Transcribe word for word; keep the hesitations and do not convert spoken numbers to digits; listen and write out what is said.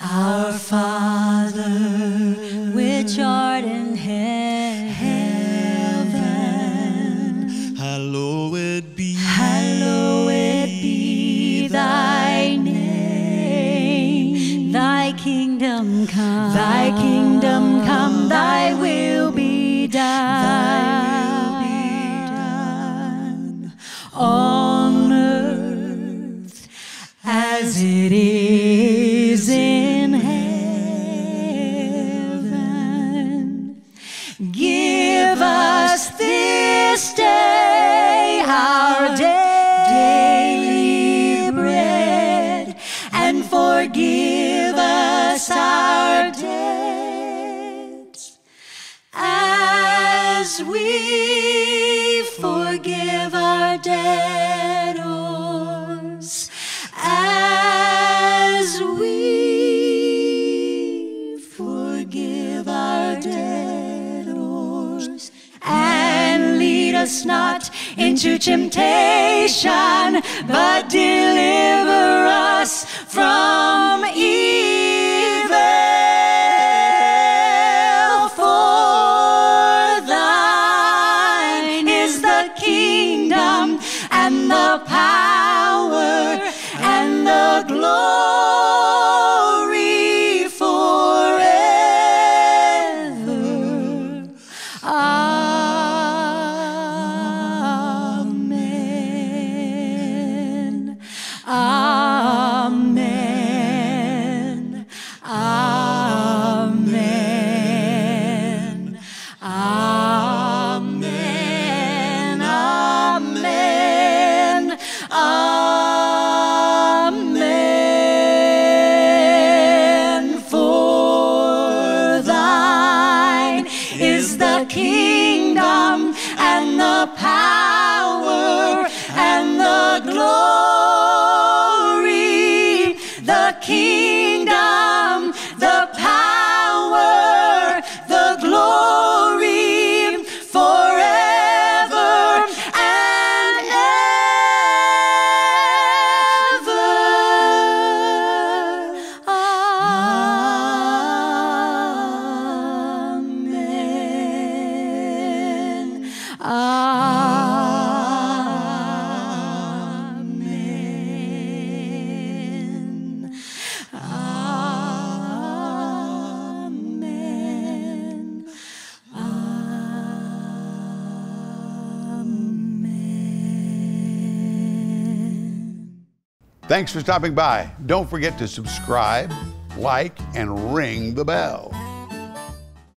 Our Father, which art in heaven, hallowed be, hallowed be thy name. Thy kingdom come, thy kingdom come, thy will be done, will be done on earth as it is in heaven. Give us this day our daily bread, and forgive us our debts, as we forgive our debtors, as we forgive our debtors. And lead us not into temptation, but deliver us from evil. For thine is the kingdom, and the power, and the glory. Amen. Amen. Amen. Amen. Amen. For thine is the kingdom, and the power, and the glory. The kingdom, the power, the glory, forever and ever. Amen. Amen. Thanks for stopping by. Don't forget to subscribe, like, and ring the bell.